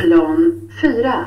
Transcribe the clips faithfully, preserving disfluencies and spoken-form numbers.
Plan fyra.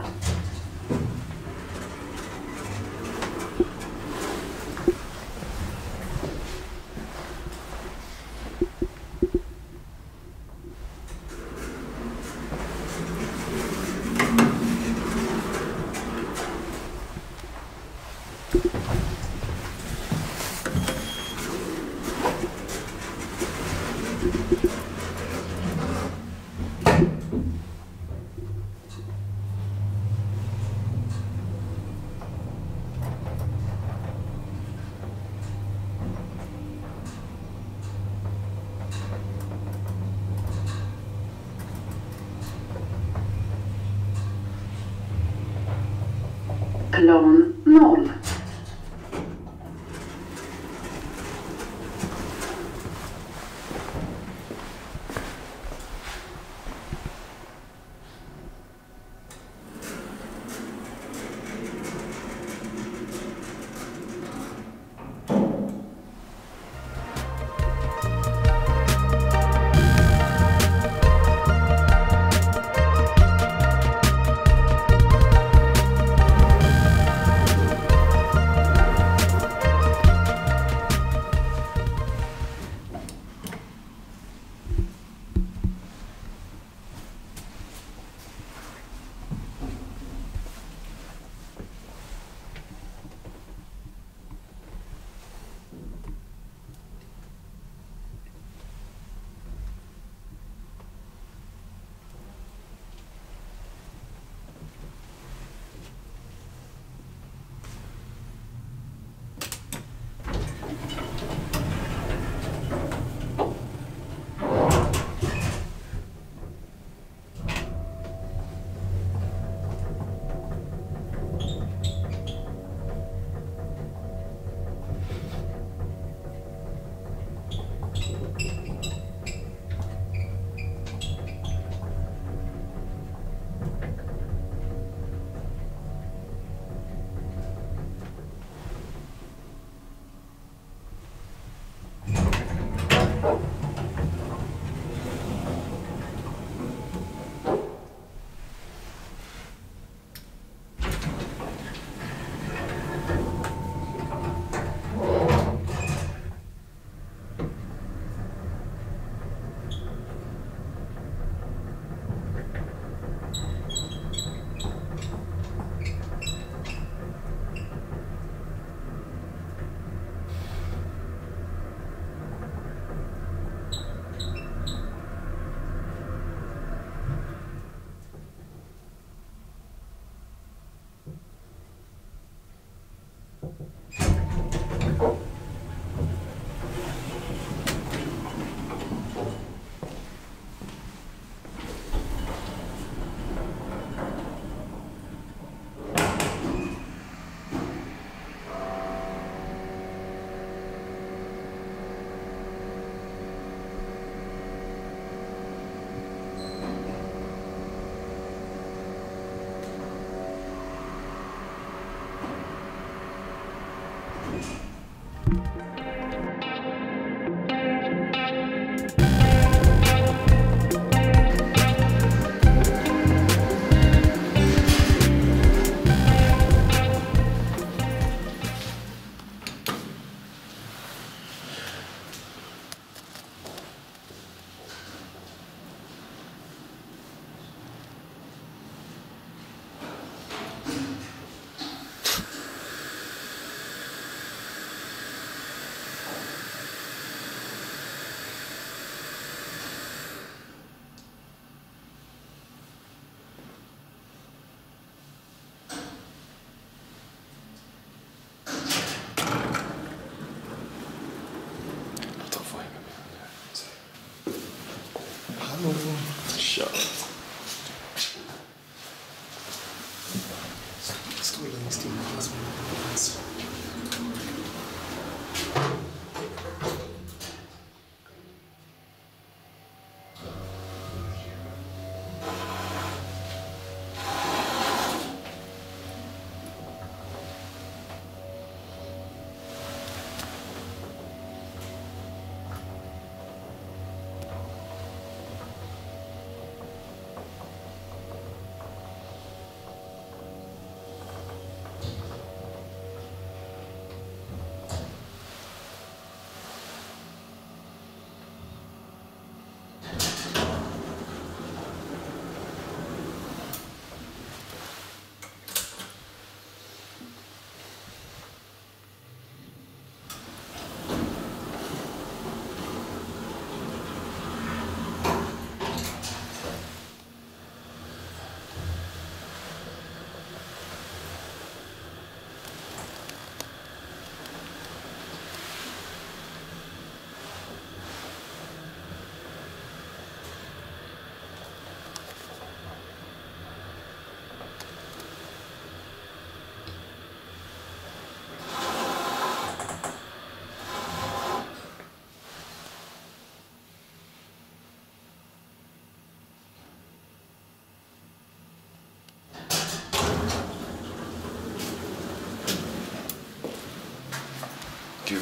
Plan noll.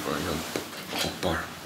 för en hoppar.